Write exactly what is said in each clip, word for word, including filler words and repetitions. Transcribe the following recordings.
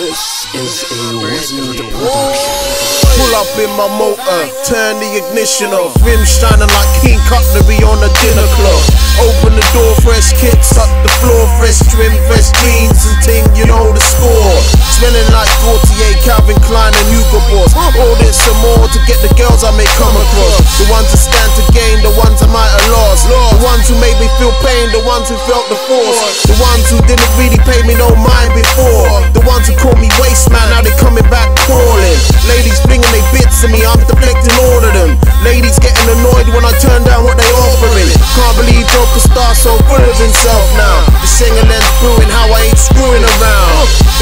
This is a Wizard production. Pull up in my motor, turn the ignition off. Rim shining like King Cutlery on a dinner cloth. Open the door, fresh kicks up the floor, fresh trim, fresh jeans and ting, you know the score. Smelling like Gaultier, Calvin Klein and Hugo Boss. All this and more to get the girls I may come across. The ones that stand to gain, the ones I might have lost. The ones who made me feel pain, the ones who felt the force. The ones who didn't really pay me no mind before. The ones who call me waste man, now they coming back calling. Ladies bringing they bits to me, I'm deflecting all of them. Ladies getting annoyed when I turn down what they offering. Can't believe Joker Starr so full of himself now. The single end's brewing, how I ain't screwing around.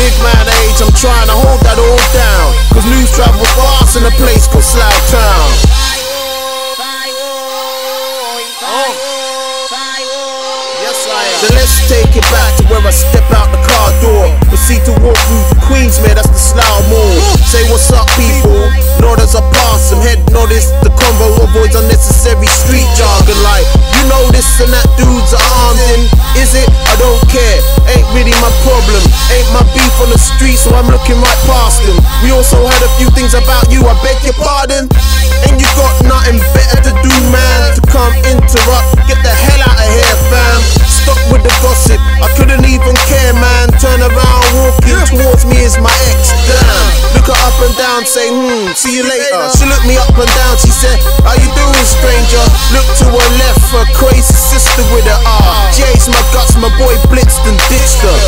Big man age, I'm trying to hold that all down, cause news travel fast in a place called Slough Town. Oh. Yes, I am. Then let's take it back to where I step out the car door. Proceed to walk through Queensmere, that's the Slough Mall. Say what's up people, nod as I pass them. Head notice the combo avoids unnecessary street jargon like, you know this and that dudes are armed in. Is it? I don't care, ain't really my problem. Ain't my beef on the street, so I'm looking right past them. We also heard a few things about you, I beg your pardon. And you got nothing better to do man, to come interrupt, get the hell out of here fam. Stop with the gossip, I couldn't even care man. Turn around walking towards me is my ex, damn. Look her up and down, say hmm, see you later. She looked me up and down, she said, how you doing stranger? Look to her left, her crazy sister with her R. J's my guts, my boy blitzed and ditched her.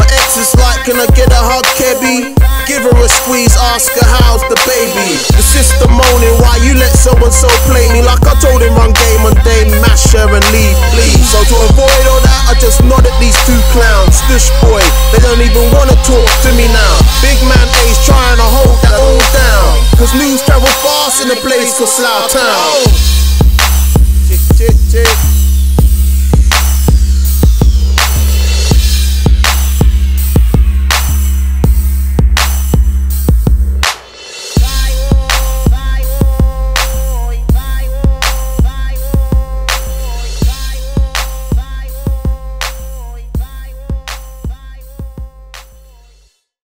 My ex is like, can I get a hug Kebby? Give her a squeeze, ask her how's the baby. The sister moaning, why you let so and so play me? Like I told him run game and they mash her and leave, please. So to avoid all that, I just nod at these two clowns. Stush boy, they don't even wanna talk to me now. Big man A's trying to hold that all down, cause news travel fast in a place called Slough Town.